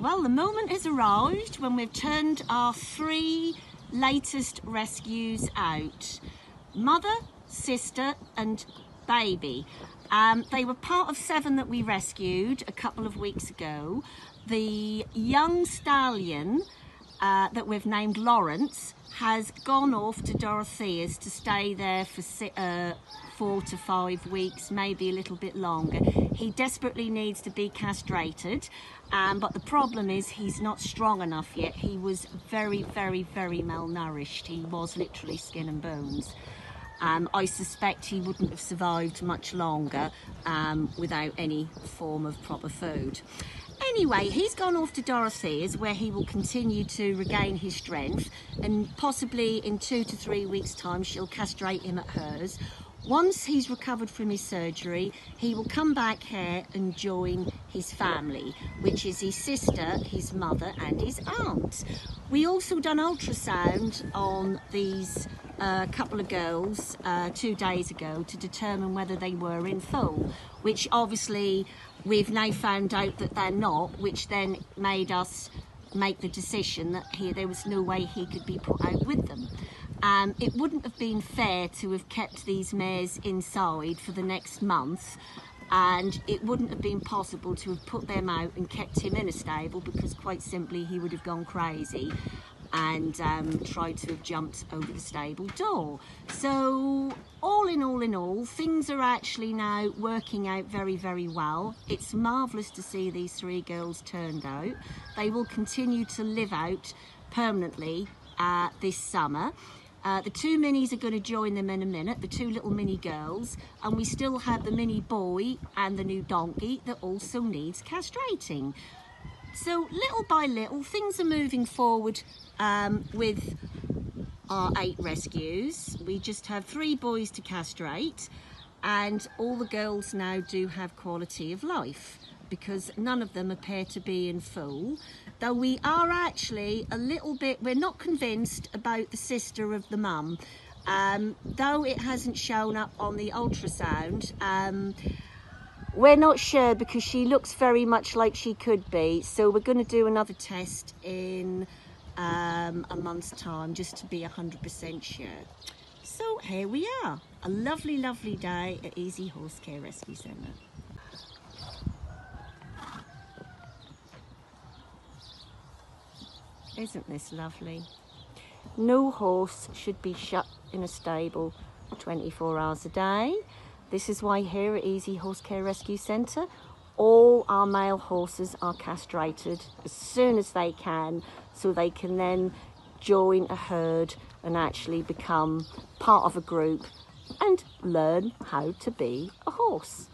Well, the moment has arrived when we've turned our three latest rescues out. Mother, sister and baby. They were part of 7 that we rescued a couple of weeks ago. The young stallion that we've named Lawrence has gone off to Dorothea's to stay there for 4 to 5 weeks, maybe a little bit longer. He desperately needs to be castrated, but the problem is he's not strong enough yet. He was very, very, very malnourished. He was literally skin and bones. I suspect he wouldn't have survived much longer without any form of proper food. Anyway, he's gone off to Dorothea's where he will continue to regain his strength, and possibly in 2 to 3 weeks' time she'll castrate him at hers. Once he's recovered from his surgery, he will come back here and join his family, which is his sister, his mother and his aunt. We also done ultrasound on these couple of girls 2 days ago to determine whether they were in foal, which obviously we've now found out that they're not, which then made us make the decision that there was no way he could be put out with them. It wouldn't have been fair to have kept these mares inside for the next month, and it wouldn't have been possible to have put them out and kept him in a stable, because quite simply he would have gone crazy and tried to have jumped over the stable door. So all in all, things are actually now working out very, very well. It's marvellous to see these 3 girls turned out. They will continue to live out permanently this summer. The 2 minis are going to join them in a minute, the 2 little mini girls, and we still have the mini boy and the new donkey that also needs castrating. So little by little things are moving forward with our 8 rescues. We just have 3 boys to castrate, and all the girls now do have quality of life because none of them appear to be in foal. Though we are actually a little bit, we're not convinced about the sister of the mum. Though it hasn't shown up on the ultrasound, we're not sure because she looks very much like she could be, so we're going to do another test in a month's time just to be 100% sure. So here we are, a lovely, lovely day at Easy Horse Care Rescue Centre. Isn't this lovely? No horse should be shut in a stable 24 hours a day. This is why here at Easy Horse Care Rescue Centre, all our male horses are castrated as soon as they can, so they can then join a herd and actually become part of a group and learn how to be a horse.